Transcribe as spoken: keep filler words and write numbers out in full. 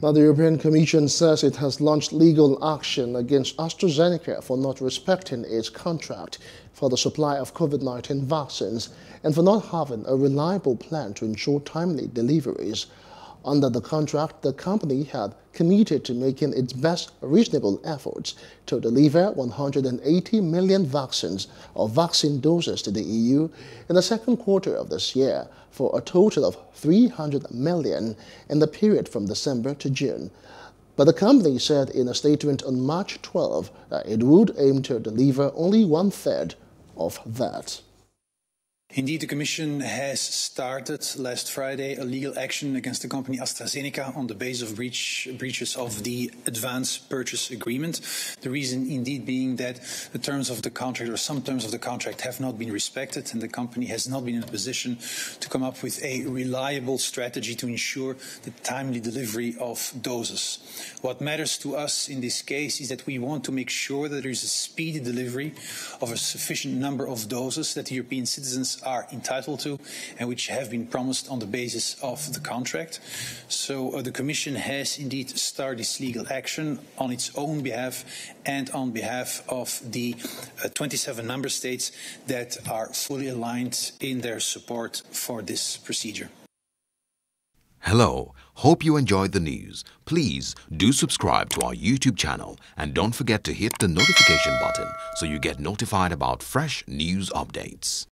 Now, the European Commission says it has launched legal action against AstraZeneca for not respecting its contract for the supply of COVID nineteen vaccines and for not having a reliable plan to ensure timely deliveries. Under the contract, the company had committed to making its best reasonable efforts to deliver one hundred eighty million vaccines or vaccine doses to the E U in the second quarter of this year for a total of three hundred million in the period from December to June. But the company said in a statement on March twelfth that it would aim to deliver only one-third of that. Indeed, the Commission has started last Friday a legal action against the company AstraZeneca on the basis of breach, breaches of the advance purchase agreement. The reason indeed being that the terms of the contract or some terms of the contract have not been respected, and the company has not been in a position to come up with a reliable strategy to ensure the timely delivery of doses. What matters to us in this case is that we want to make sure that there is a speedy delivery of a sufficient number of doses that the European citizens are entitled to and which have been promised on the basis of the contract. So uh, the Commission has indeed started this legal action on its own behalf and on behalf of the uh, twenty-seven member states that are fully aligned in their support for this procedure. Hello, hope you enjoyed the news. Please do subscribe to our YouTube channel and don't forget to hit the notification button so you get notified about fresh news updates.